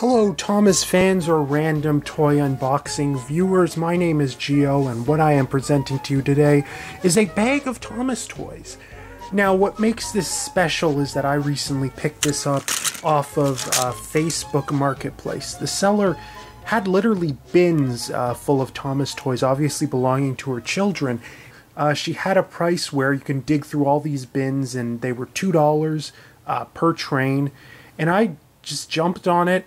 Hello Thomas fans or random toy unboxing viewers, my name is Gio and what I am presenting to you today is a bag of Thomas toys. Now what makes this special is that I recently picked this up off of Facebook Marketplace. The seller had literally bins full of Thomas toys, obviously belonging to her children. She had a price where you can dig through all these bins and they were $2 per train, and I just jumped on it,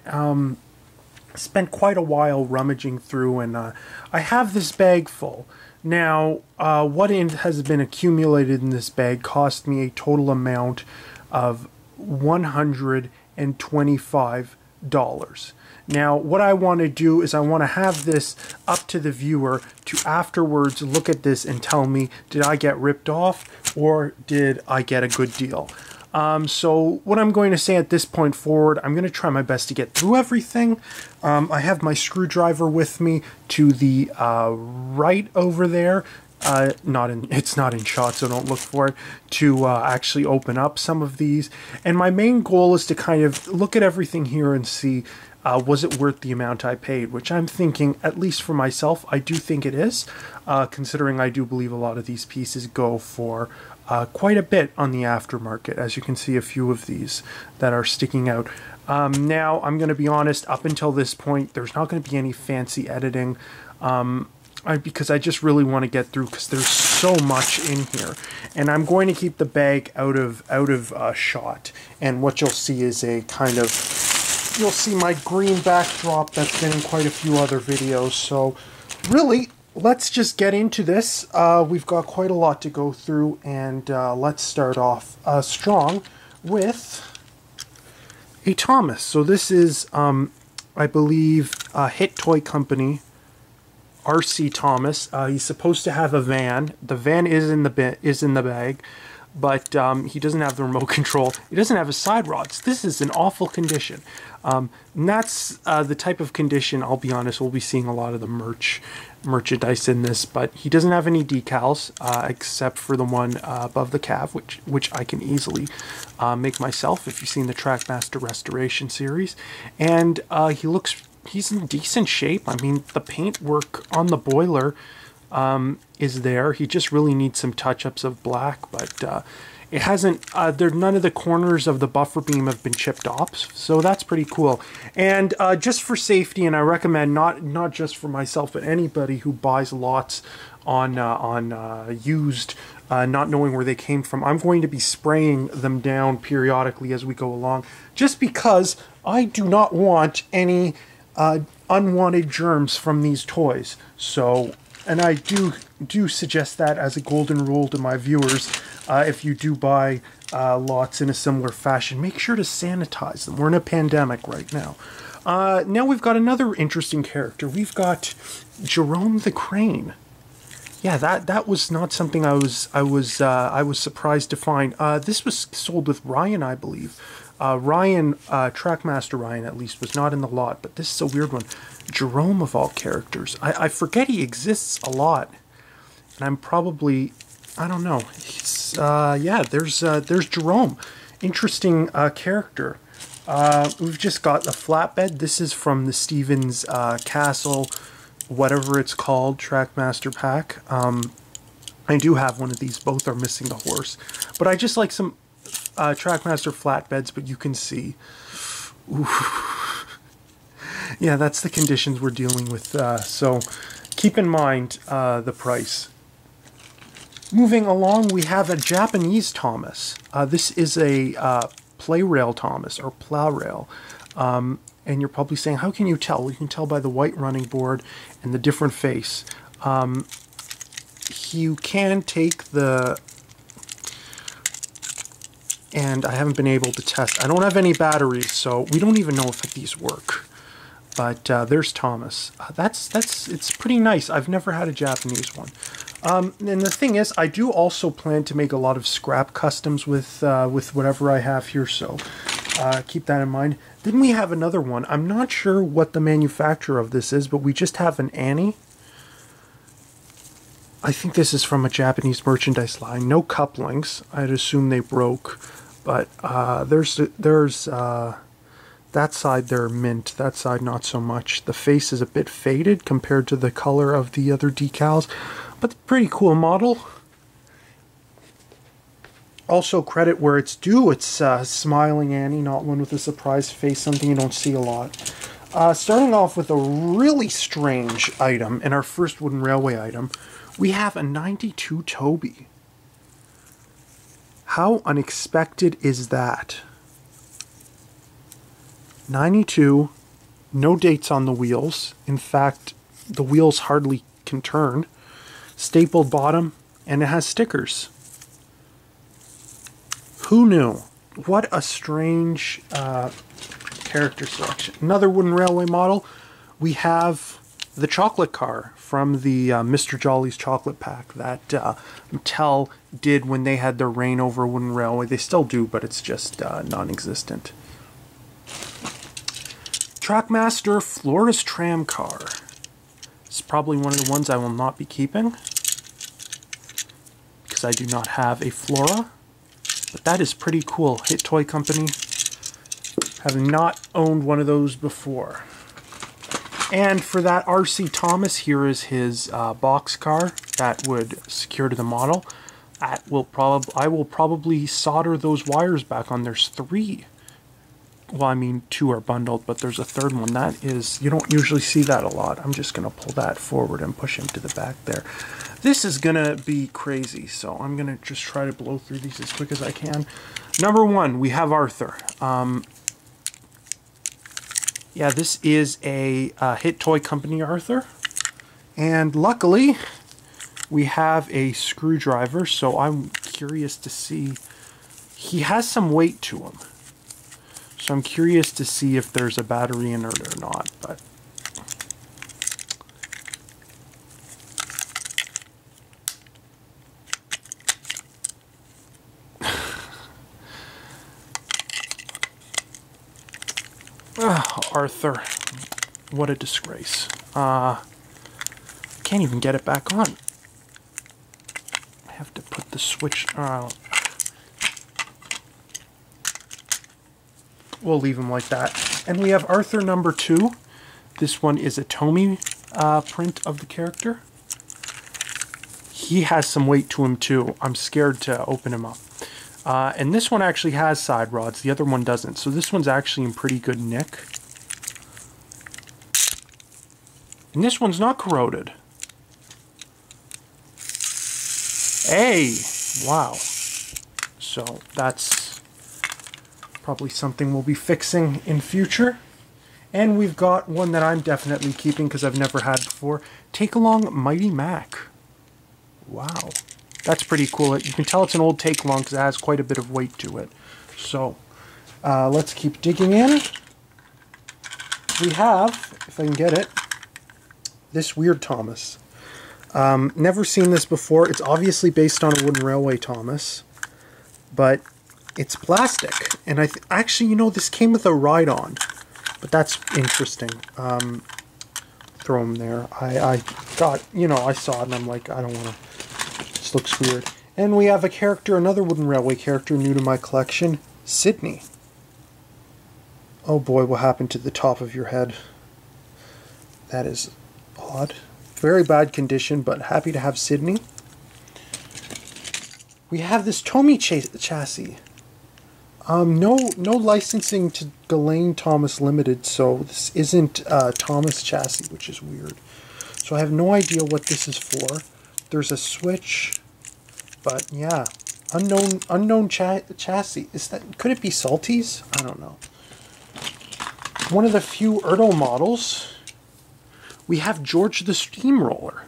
spent quite a while rummaging through, and I have this bag full. Now, what has been accumulated in this bag cost me a total amount of $125. Now, what I want to do is I want to have this up to the viewer to afterwards look at this and tell me, did I get ripped off or did I get a good deal? So what I'm going to say at this point forward, I'm going to try my best to get through everything. I have my screwdriver with me to the right over there. It's not in shot, so don't look for it, to actually open up some of these. And my main goal is to kind of look at everything here and see, was it worth the amount I paid? Which I'm thinking, at least for myself, I do think it is, considering I do believe a lot of these pieces go for quite a bit on the aftermarket, as you can see a few of these that are sticking out. Now, I'm going to be honest, up until this point, there's not going to be any fancy editing, because I just really want to get through because there's so much in here, and I'm going to keep the bag out of shot. And what you'll see is a kind of, you'll see my green backdrop that's been in quite a few other videos. So really, let's just get into this. We've got quite a lot to go through, and let's start off strong with a Thomas. So this is, I believe, Hit Toy Company. R.C. Thomas. He's supposed to have a van. The van is in the bag, but he doesn't have the remote control. He doesn't have his side rods. This is an awful condition. And that's the type of condition, I'll be honest, we'll be seeing a lot of the merchandise in this, but he doesn't have any decals except for the one above the cab, which I can easily make myself if you've seen the Trackmaster Restoration series. And he's in decent shape. I mean, the paint work on the boiler is there. He just really needs some touch-ups of black, but it hasn't, none of the corners of the buffer beam have been chipped off, so that's pretty cool. And just for safety, and I recommend not just for myself, but anybody who buys lots on used, not knowing where they came from, I'm going to be spraying them down periodically as we go along, just because I do not want any unwanted germs from these toys. So, and I do suggest that as a golden rule to my viewers, if you do buy lots in a similar fashion, make sure to sanitize them. We're in a pandemic right now. Now we've got another interesting character. We've got Jerome the Crane. Yeah, that was not something I was surprised to find. This was sold with Ryan, I believe. Ryan, Trackmaster Ryan at least, was not in the lot, but this is a weird one. Jerome of all characters. I forget he exists a lot, and I'm probably, I don't know. He's, yeah, there's Jerome. Interesting character. We've just got the flatbed. This is from the Stevens Castle, whatever it's called, Trackmaster pack. I do have one of these. Both are missing the horse, but I just like some Trackmaster flatbeds, but you can see, ooh, yeah, that's the conditions we're dealing with, so keep in mind the price. Moving along, we have a Japanese Thomas. This is a Playrail Thomas, or Plowrail, and you're probably saying, how can you tell? We can tell by the white running board and the different face. You can take the, and I haven't been able to test. I don't have any batteries, so we don't even know if these work. But there's Thomas. It's pretty nice. I've never had a Japanese one. And the thing is, I do also plan to make a lot of scrap customs with whatever I have here, so keep that in mind. Then we have another one. I'm not sure what the manufacturer of this is, but we just have an Annie. I think this is from a Japanese merchandise line. No couplings. I'd assume they broke. But there's That side they're mint, that side not so much. The face is a bit faded compared to the color of the other decals, but pretty cool model. Also, credit where it's due, it's Smiling Annie, not one with a surprised face, something you don't see a lot. Starting off with a really strange item, and our first wooden railway item, we have a 92 Toby. How unexpected is that? 92, no dates on the wheels. In fact, the wheels hardly can turn. Stapled bottom, and it has stickers. Who knew? What a strange character selection. Another wooden railway model, we have the chocolate car from the Mr. Jolly's chocolate pack that Mattel did when they had their reign over wooden railway. They still do, but it's just non-existent. Trackmaster Florida's tram car. It's probably one of the ones I will not be keeping because I do not have a Flora. But that is pretty cool. Hit Toy Company. Have not owned one of those before. And for that R.C. Thomas, here is his box car that would secure to the model. That will I will probably solder those wires back on. There's three. Well, I mean, two are bundled, but there's a third one. That is, you don't usually see that a lot. I'm just going to pull that forward and push him to the back there. This is going to be crazy, so I'm going to just try to blow through these as quick as I can. Number one, we have Arthur. Yeah, this is a Hit Toy Company Arthur. And luckily, we have a screwdriver, so I'm curious to see. He has some weight to him. So I'm curious to see if there's a battery in it or not, but... Arthur, what a disgrace. Can't even get it back on. I have to put the switch... we'll leave him like that. And we have Arthur number 2. This one is a Tomy print of the character. He has some weight to him too. I'm scared to open him up. And this one actually has side rods. The other one doesn't. So this one's actually in pretty good nick. And this one's not corroded. Hey! Wow. So that's probably something we'll be fixing in future. And we've got one that I'm definitely keeping because I've never had before. Take Along Mighty Mac. Wow. That's pretty cool. You can tell it's an old Take Along because it has quite a bit of weight to it. So, let's keep digging in. We have, if I can get it, this Weird Thomas. Never seen this before. It's obviously based on a wooden railway Thomas, but it's plastic. And actually, you know, this came with a ride-on, but that's interesting. Throw them there. I got, you know, I saw it and I'm like, I don't want to. Looks weird. And we have a character, another wooden railway character new to my collection, Sydney. Oh boy, what happened to the top of your head? That is odd. Very bad condition, but happy to have Sydney. We have this Tomy chassis. No licensing to Ghislaine Thomas Limited, so this isn't Thomas chassis, which is weird. So I have no idea what this is for. There's a switch, but yeah, unknown chassis. Is that, could it be Salty's? I don't know. One of the few Ertl models, we have George the Steamroller.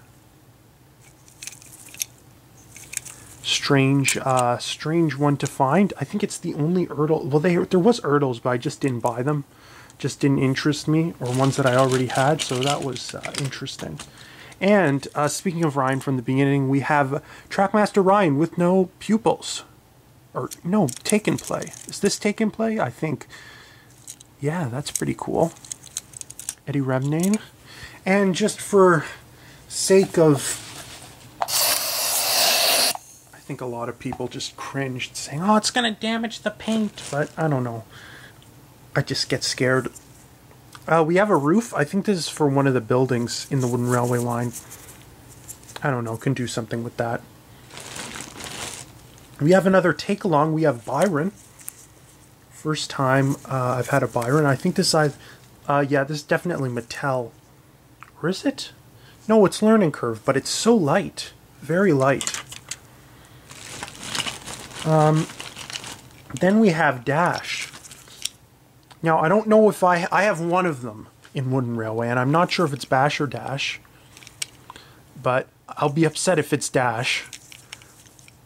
Strange, strange one to find. I think it's the only Ertl. Well, there was Ertls, but I just didn't buy them. Just didn't interest me, or ones that I already had. So that was interesting. And speaking of Ryan from the beginning, we have Trackmaster Ryan with no pupils. Or, no, Take and Play. Is this Take and Play? I think. Yeah, that's pretty cool. Eddie Redmayne. And just for sake of... I think a lot of people just cringed saying, oh, it's going to damage the paint. But I don't know. I just get scared. We have a roof. I think this is for one of the buildings in the wooden railway line. I don't know, can do something with that. We have another take-along. We have Byron. First time I've had a Byron. I think this this is definitely Mattel. Or is it? No, it's Learning Curve, but it's so light. Very light. Then we have Dash. Now, I don't know if I have one of them in Wooden Railway, and I'm not sure if it's Bash or Dash. But I'll be upset if it's Dash.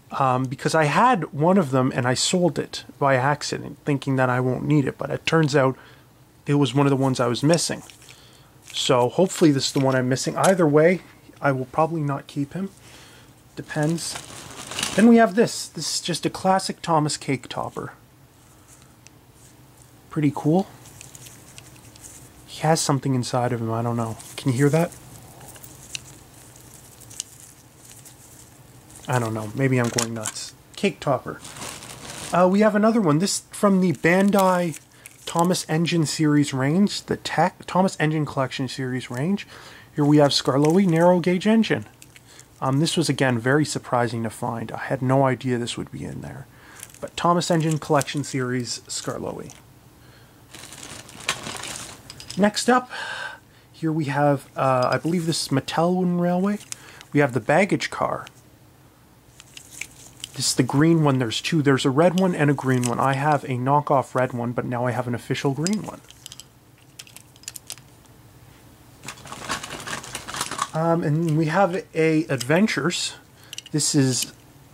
Because I had one of them and I sold it by accident, thinking that I won't need it. But it turns out it was one of the ones I was missing. So hopefully this is the one I'm missing. Either way, I will probably not keep him. Depends. Then we have this. This is just a classic Thomas cake topper. Pretty cool. He has something inside of him. I don't know. Can you hear that? I don't know. Maybe I'm going nuts. Cake topper. We have another one. This from the Bandai Thomas Engine series range, the Thomas Engine Collection series range. Here we have Scarlowe narrow gauge engine. This was again very surprising to find. I had no idea this would be in there. But Thomas Engine Collection series Scarlowe. Next up, here we have I believe this is Mattel Wooden Railway. We have the baggage car. This is the green one. There's two. There's a red one and a green one. I have a knockoff red one, but now I have an official green one. And we have a Adventures. This is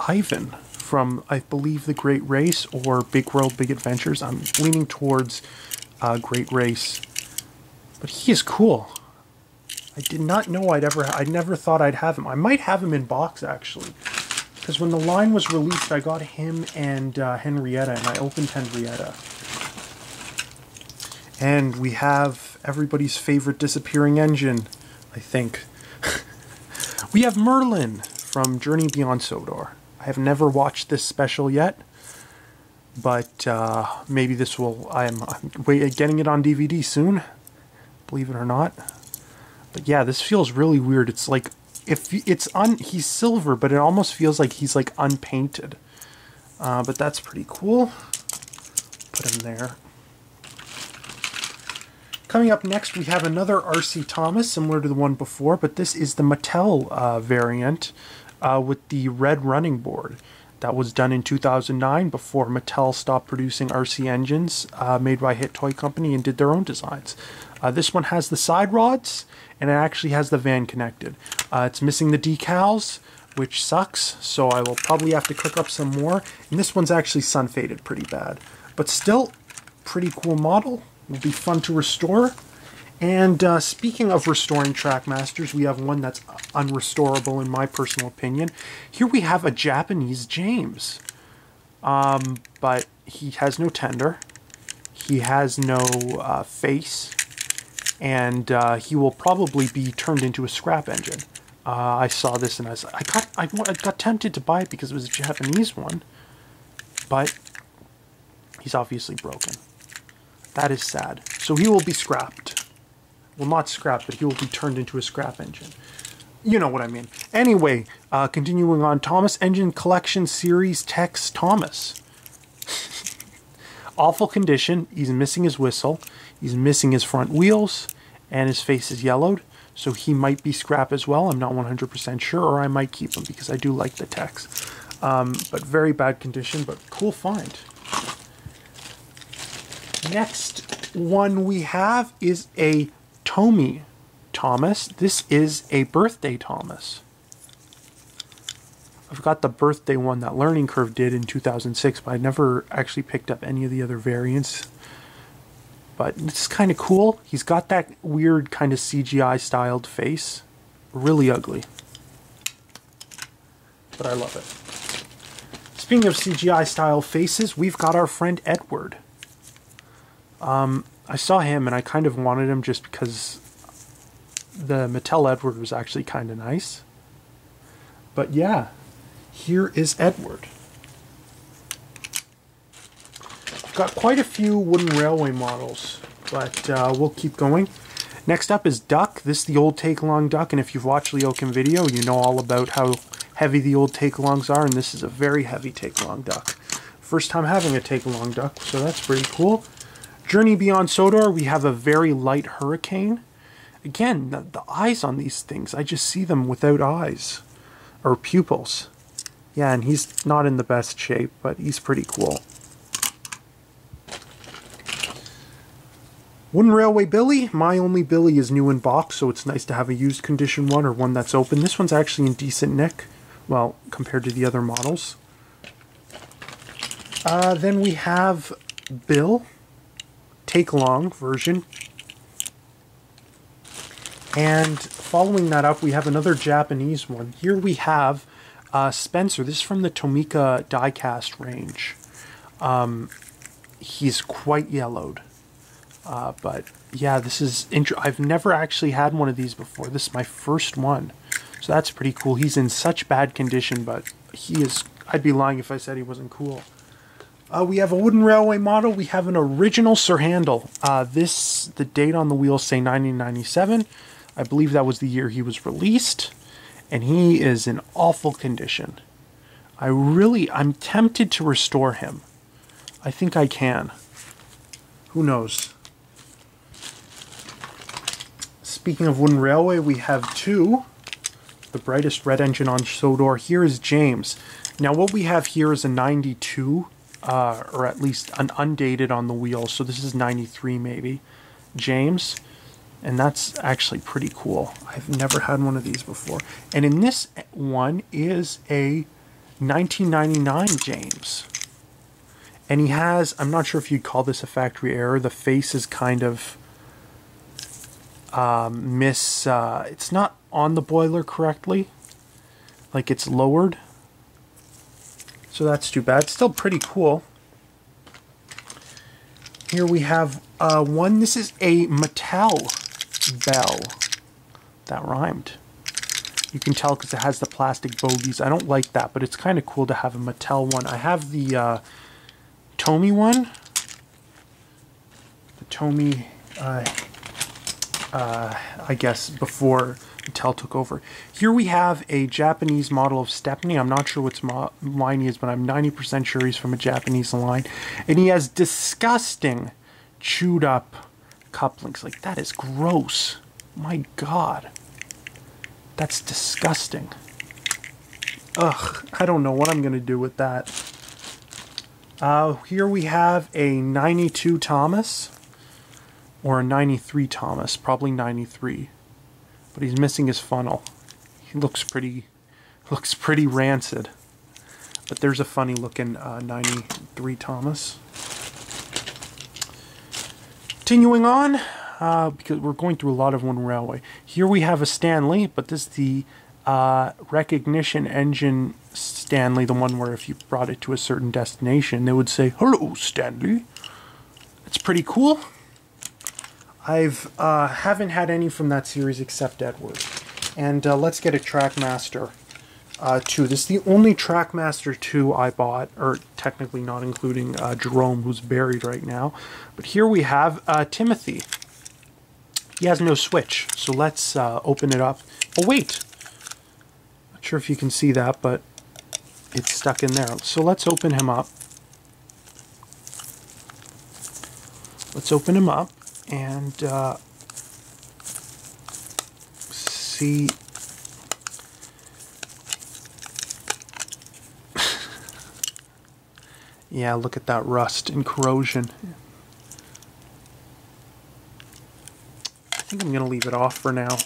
Ivan from, I believe, The Great Race or Big World, Big Adventures. I'm leaning towards Great Race. But he is cool. I did not know I never thought I'd have him. I might have him in box, actually. Because when the line was released, I got him and Henrietta, and I opened Henrietta. And we have everybody's favorite disappearing engine, I think. We have Merlin from Journey Beyond Sodor. I have never watched this special yet, but maybe this will... I'm getting it on DVD soon, believe it or not. But yeah, this feels really weird. It's like... he's silver, but it almost feels like he's like unpainted. But that's pretty cool. Put him there. Coming up next, we have another RC Thomas, similar to the one before, but this is the Mattel variant with the red running board. That was done in 2009 before Mattel stopped producing RC engines made by Hit Toy Company and did their own designs. This one has the side rods, and it actually has the van connected. It's missing the decals, which sucks, so I will probably have to cook up some more. And this one's actually sun-faded pretty bad. But still, pretty cool model. Will be fun to restore. And speaking of restoring Trackmasters, we have one that's unrestorable in my personal opinion. Here we have a Japanese James. But he has no tender. He has no face. And he will probably be turned into a scrap engine. I saw this and I got tempted to buy it because it was a Japanese one, but he's obviously broken. That is sad. So he will be scrapped. Well, not scrapped, but he will be turned into a scrap engine. You know what I mean. Anyway, continuing on, Thomas Engine Collection Series Tex Thomas. Awful condition. He's missing his whistle. He's missing his front wheels, and his face is yellowed, so he might be scrap as well. I'm not 100% sure, or I might keep him because I do like the text. But very bad condition, but cool find. Next one we have is a Tomy Thomas. This is a birthday Thomas. I've got the birthday one that Learning Curve did in 2006, but I never actually picked up any of the other variants. But this is kind of cool. He's got that weird kind of CGI-styled face. Really ugly. But I love it. Speaking of CGI-style faces, we've got our friend Edward. I saw him, and I kind of wanted him just because the Mattel Edward was actually kind of nice. But yeah, here is Edward. got quite a few wooden railway models, but we'll keep going. Next up is Duck. This is the old take-along Duck, and if you've watched Leokin video, you know all about how heavy the old take-alongs are, and this is a very heavy take-along Duck. First time having a take-along Duck, so that's pretty cool. Journey Beyond Sodor, we have a very light Hurricane. Again, the eyes on these things, I just see them without eyes, or pupils. Yeah, and he's not in the best shape, but he's pretty cool. Wooden Railway Billy. My only Billy is new in box, so it's nice to have a used condition one or one that's open. This one's actually in decent nick, well, compared to the other models. Then we have Bill, take-along version. And following that up, we have another Japanese one. Here we have Spencer. This is from the Tomika diecast range. He's quite yellowed. But yeah, this is I've never actually had one of these before. This is my first one, so that's pretty cool. He's in such bad condition, but he is. I'd be lying if I said he wasn't cool. We have a wooden railway model. We have an original Sir Handel. The date on the wheels say 1997. I believe that was the year he was released, and he is in awful condition. I'm tempted to restore him. I think I can. Who knows? Speaking of wooden railway, we have two. The brightest red engine on Sodor. Here is James. Now what we have here is a 92, or at least an undated on the wheels. So this is 93 maybe. James. And that's actually pretty cool. I've never had one of these before. And in this one is a 1999 James. And he has, I'm not sure if you'd call this a factory error. The face is kind of... it's not on the boiler correctly, like it's lowered, so that's too bad. It's still pretty cool. Here we have one. This is a Mattel Bell. That rhymed. You can tell because it has the plastic bogies. I don't like that, but it's kind of cool to have a Mattel one. I have the Tomy one, the Tomy I guess before Mattel took over. Here we have a Japanese model of Stepney. I'm not sure what line he is, but I'm 90% sure he's from a Japanese line. And he has disgusting chewed up couplings. Like, that is gross. My God. That's disgusting. Ugh, I don't know what I'm going to do with that. Here we have a 92 Thomas. Or a 93 Thomas, probably 93, but he's missing his funnel. He looks pretty rancid, but there's a funny looking 93 Thomas. Continuing on, because we're going through a lot of one railway. Here we have a Stanley, but this is the recognition engine Stanley, the one where if you brought it to a certain destination, they would say, "Hello, Stanley." It's pretty cool. I've haven't had any from that series except Edward. And let's get a Trackmaster 2. This is the only Trackmaster 2 I bought, or technically not including Jerome, who's buried right now. But here we have Timothy. He has no switch, so let's open it up. Oh, wait! Not sure if you can see that, but it's stuck in there. So let's open him up. Let's open him up. And see, yeah, look at that rust and corrosion. Yeah. I think I'm gonna leave it off for now.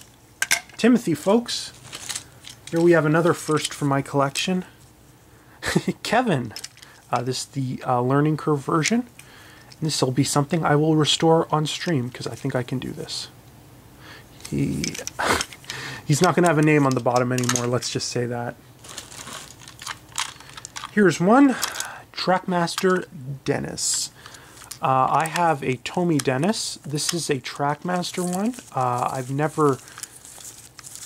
Timothy, folks. Here we have another first from my collection. Kevin. This is the learning curve version. This will be something I will restore on stream, because I think I can do this. He's not going to have a name on the bottom anymore, let's just say that. Here's one, Trackmaster Dennis. I have a Tomy Dennis. This is a Trackmaster one.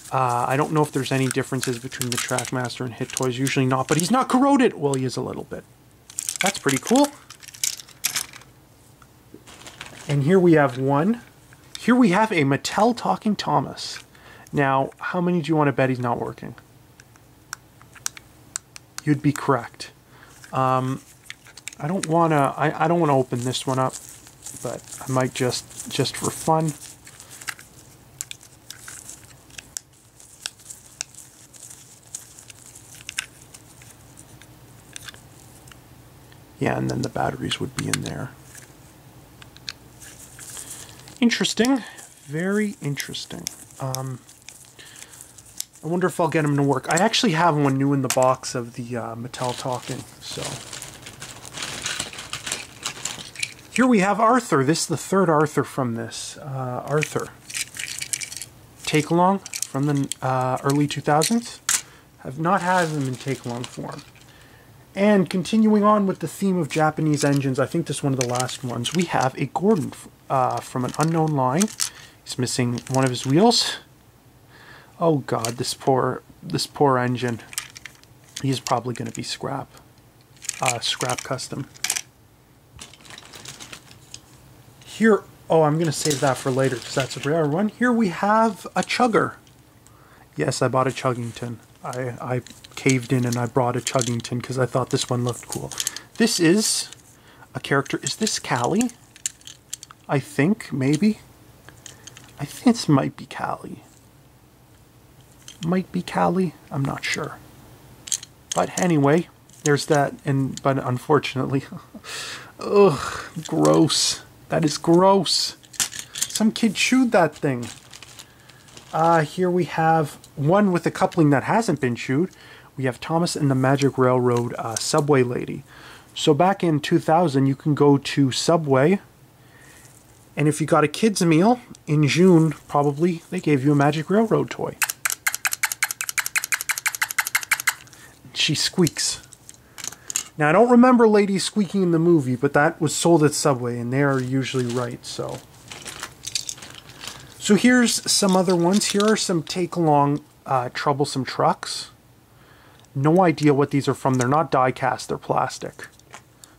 I don't know if there's any differences between the Trackmaster and Hit Toys, usually not, but he's not corroded! Well, he is a little bit. That's pretty cool. And here we have one. Here we have a Mattel Talking Thomas. Now, how many do you want to bet he's not working? You'd be correct. I don't wanna open this one up, but I might just for fun. Yeah, and then the batteries would be in there. Interesting, very interesting. I wonder if I'll get them to work. I actually have one new in the box of the Mattel Talking, so. Here we have Arthur. This is the third Arthur from this. Arthur. Take along from the early 2000s. I've not had them in take along form. And continuing on with the theme of Japanese engines, I think this is one of the last ones. We have a Gordon from an unknown line. He's missing one of his wheels. Oh God, this poor engine. He's probably going to be scrap custom. Here, oh, I'm going to save that for later because that's a rare one. Here we have a chugger. Yes, I bought a Chuggington. I caved in and I brought a Chuggington because I thought this one looked cool. This is a character. Is this Callie? I think, maybe. I think this might be Callie. Might be Callie, I'm not sure. But anyway, there's that, but unfortunately, ugh, gross. That is gross. Some kid chewed that thing. Here we have one with a coupling that hasn't been chewed. We have Thomas and the Magic Railroad Subway Lady. So back in 2000, you can go to Subway, and if you got a kid's meal, in June probably, they gave you a Magic Railroad toy. She squeaks. Now, I don't remember ladies squeaking in the movie, but that was sold at Subway, and they are usually right, so. So here's some other ones. Here are some take-along troublesome trucks. No idea what these are from. They're not die-cast, they're plastic.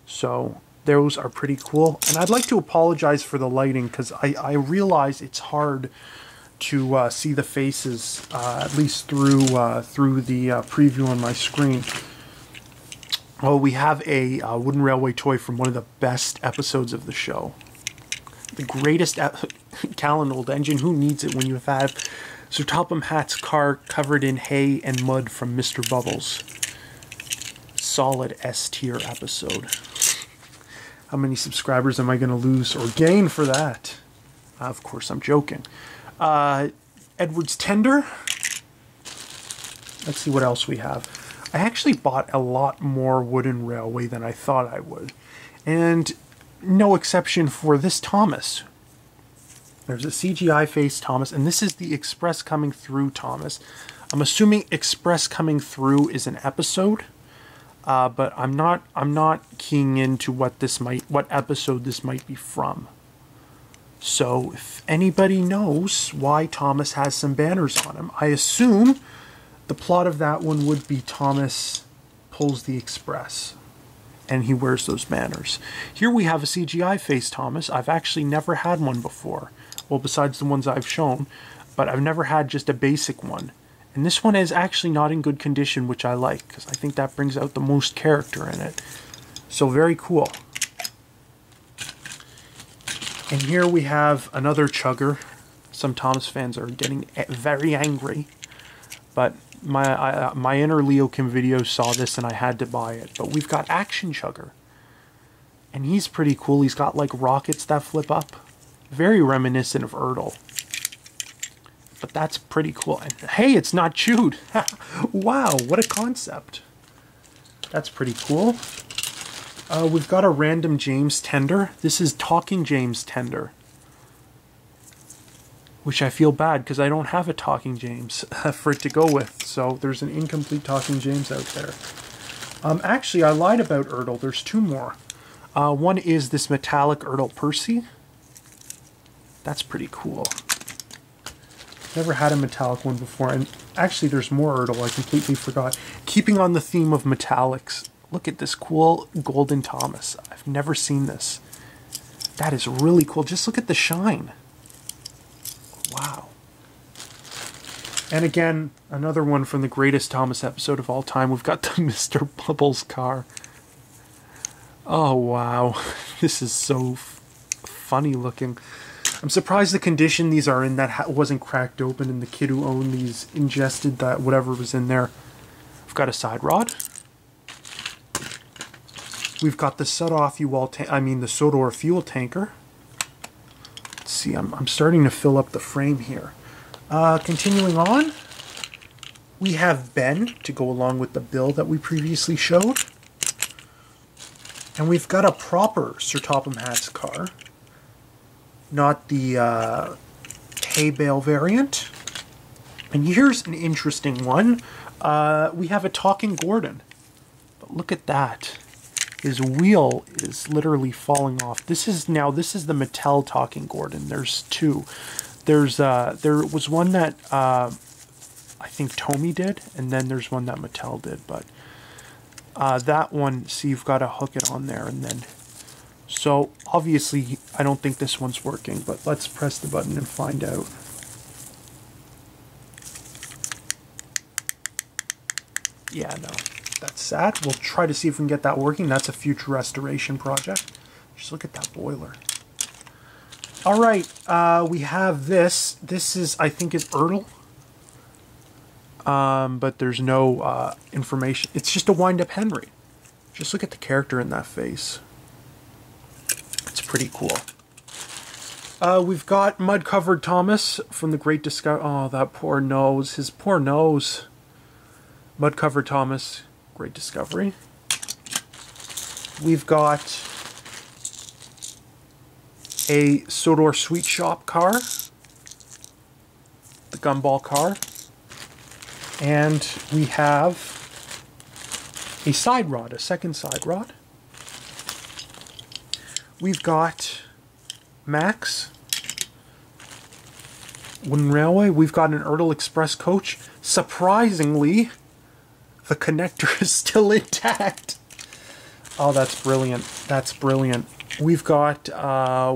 So those are pretty cool. And I'd like to apologize for the lighting, because I realize it's hard to see the faces, at least through the preview on my screen. Oh, we have a wooden railway toy from one of the best episodes of the show. The greatest Cal and old engine. Who needs it when you have Sir Topham Hatt's car covered in hay and mud from Mr. Bubbles? Solid S-tier episode. How many subscribers am I going to lose or gain for that? Of course, I'm joking. Edward's Tender. Let's see what else we have. I actually bought a lot more wooden railway than I thought I would. And no exception for this Thomas. There's a CGI face Thomas, and this is the Express Coming Through Thomas. I'm assuming Express Coming Through is an episode, but I'm not keying into what episode this might be from. So if anybody knows why Thomas has some banners on him, I assume the plot of that one would be Thomas pulls the express and he wears those banners. Here we have a CGI face Thomas. I've actually never had one before. Well, besides the ones I've shown, but I've never had just a basic one. And this one is actually not in good condition, which I like, because I think that brings out the most character in it. So very cool. And here we have another chugger. Some Thomas fans are getting very angry, but my inner Leo Kim video saw this and I had to buy it. But we've got Action Chugger, and he's pretty cool. He's got like rockets that flip up, very reminiscent of Ertl. But that's pretty cool. And hey, it's not chewed. Wow, what a concept. That's pretty cool. We've got a random James Tender. This is Talking James Tender, which I feel bad because I don't have a Talking James for it to go with. So there's an incomplete Talking James out there. Actually, I lied about Ertl. There's two more. One is this metallic Ertl Percy. That's pretty cool. Never had a metallic one before. And actually, there's more Ertl. I completely forgot. Keeping on the theme of metallics. Look at this cool Golden Thomas. I've never seen this. That is really cool. Just look at the shine. Wow. And again, another one from the greatest Thomas episode of all time. We've got the Mr. Bubbles car. Oh, wow. This is so funny looking. I'm surprised the condition these are in that wasn't cracked open and the kid who owned these ingested that whatever was in there. We've got a side rod. We've got the Sodor fuel tanker. Let's see, I'm starting to fill up the frame here. Continuing on, we have Ben to go along with the bill that we previously showed. And we've got a proper Sir Topham Hatt's car. Not the hay bale variant. And here's an interesting one. We have a talking Gordon. But look at that. His wheel is literally falling off. This is the Mattel talking Gordon. There's two. There was one that I think Tomy did, and then there's one that Mattel did. But that one, see, you've got to hook it on there, and then. So obviously, I don't think this one's working, but let's press the button and find out. Yeah, no, that's sad. We'll try to see if we can get that working. That's a future restoration project. Just look at that boiler. All right, we have this. This is, I think, is Ertl. But there's no information. It's just a wind-up Henry. Just look at the character in that face. It's pretty cool. We've got mud-covered Thomas from the Great Discovery. Oh, that poor nose. His poor nose. Mud-covered Thomas, Great Discovery. We've got a Sodor Sweet Shop car. The Gumball car. And we have a side rod, a second side rod. We've got Max, Wooden Railway. We've got an Ertl Express coach. Surprisingly, the connector is still intact. Oh, that's brilliant. That's brilliant. We've got,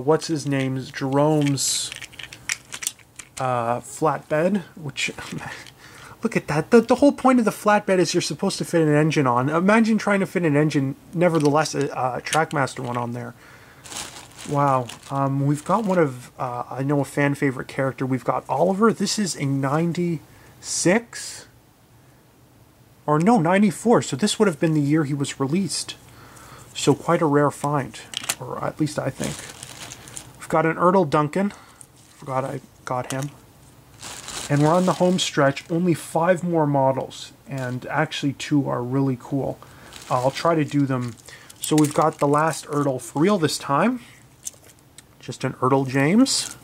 what's his name? Jerome's flatbed, which... Look at that. The whole point of the flatbed is you're supposed to fit an engine on. Imagine trying to fit an engine, nevertheless, a Trackmaster one on there. Wow. We've got one of, I know a fan favorite character. We've got Oliver. This is a 96. Or no, 94. So this would have been the year he was released. So quite a rare find. Or at least I think. We've got an Ertl Duncan. Forgot I got him. And we're on the home stretch, only 5 more models, and actually 2 are really cool. I'll try to do them. So we've got the last Ertl for real this time. Just an Ertl James.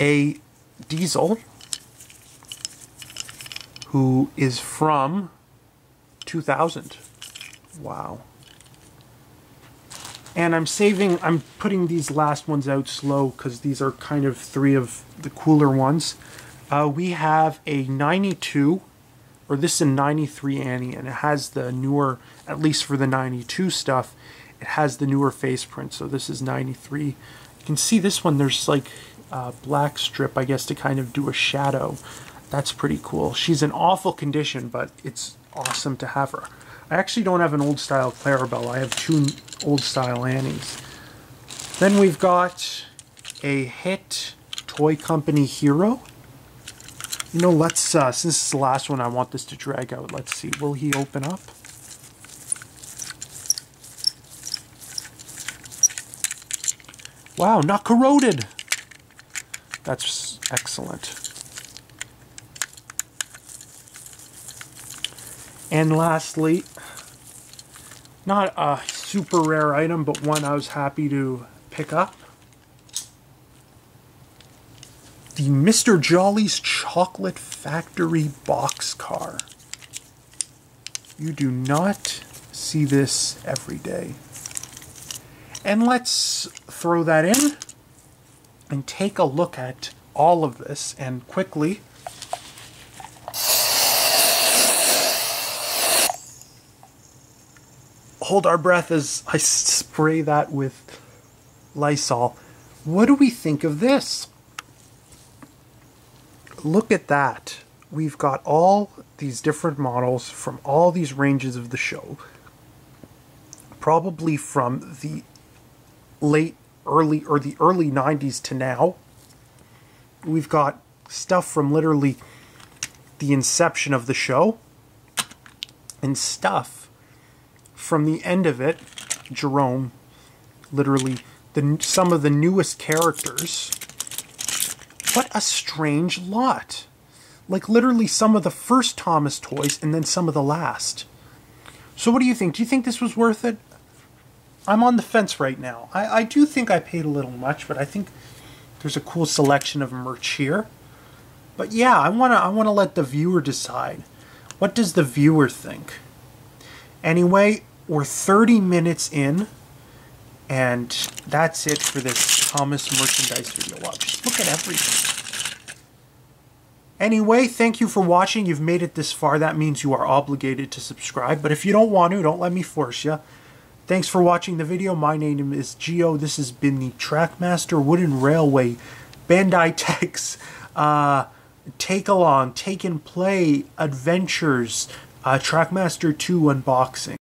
A Diesel, who is from 2000. Wow. And I'm putting these last ones out slow because these are kind of 3 of the cooler ones. We have a 92, or this is a 93 Annie, and it has the newer, at least for the 92 stuff, it has the newer face print. So this is 93. You can see this one, there's like a black strip, I guess, to kind of do a shadow. That's pretty cool. She's in awful condition, but it's awesome to have her. I actually don't have an old-style Clarabelle. I have 2 old-style Annies. Then we've got a Hit Toy Company Hero. You know, let's, since it's the last one, I want this to drag out. Let's see, will he open up? Wow, not corroded! That's excellent. And lastly, not a super rare item, but one I was happy to pick up. The Mr. Jolly's Chocolate Factory box car. You do not see this every day. And let's throw that in and take a look at all of this and quickly. hold our breath as I spray that with Lysol. What do we think of this? Look at that. We've got all these different models from all these ranges of the show, probably from the early 90s to now. We've got stuff from literally the inception of the show and stuff from the end of it. Jerome, literally some of the newest characters. What a strange lot. Like literally some of the first Thomas toys and then some of the last. So what do you think? Do you think this was worth it? I'm on the fence right now. I do think I paid a little much, but I think there's a cool selection of merch here. But yeah, I wanna let the viewer decide. What does the viewer think? Anyway, we're 30 minutes in, and that's it for this Thomas merchandise video. Wow, just look at everything. Anyway, thank you for watching. You've made it this far. That means you are obligated to subscribe. But if you don't want to, don't let me force you. Thanks for watching the video. My name is Geo. This has been the Trackmaster Wooden Railway Bandai Tech's Take Along, Take and Play Adventures Trackmaster 2 unboxing.